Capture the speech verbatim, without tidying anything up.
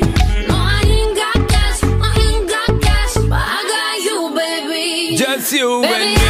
No, I ain't got cash, I ain't got cash, but I got you, baby. Just you, baby.